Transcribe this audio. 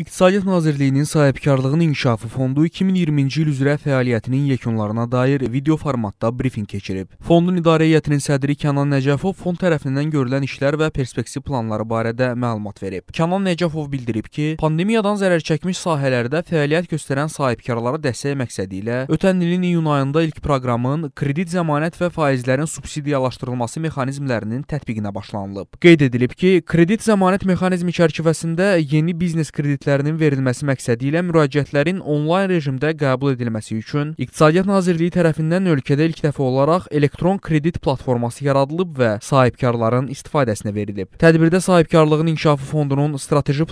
İqtisadiyyat Nazirliyinin Sahibkarlığın İnkişafı Fondu 2020-ci il üzrə fəaliyyətinin yekunlarına dair video formatda brifing keçirib. Fondun idarə heyətinin sədri Kənan Nəcəfov fond tərəfindən görülən işlər və perspektiv planları barədə məlumat verib. Kənan Nəcəfov bildirib ki, pandemiyadan zərər çəkmiş sahələrdə fəaliyyət göstərən sahibkarlara dəstək məqsədi ilə ötən ilin iyun ayında ilk proqramın kredit zəmanət və faizlərin subsidiyalaşdırılması mexanizmlərinin tətbiqinə başlanılıb. Qeyd edilib ki, kredit zəmanət mexanizmi çərçivəsində yeni biznes kreditləri verilməsi məqsədi ilə müraciətlərin onlayn rejimdə qəbul edilməsi üçün İqtisadiyyat Nazirliyi tərəfindən ölkədə ilk dəfə olaraq elektron kredit platforması yaradılıb və sahibkarların istifadəsinə verilib. Tədbirdə Sahibkarlığın İnkişafı Fondunun strateji